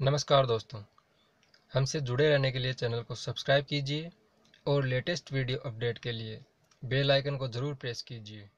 नमस्कार दोस्तों, हमसे जुड़े रहने के लिए चैनल को सब्सक्राइब कीजिए और लेटेस्ट वीडियो अपडेट के लिए बेल आइकन को ज़रूर प्रेस कीजिए।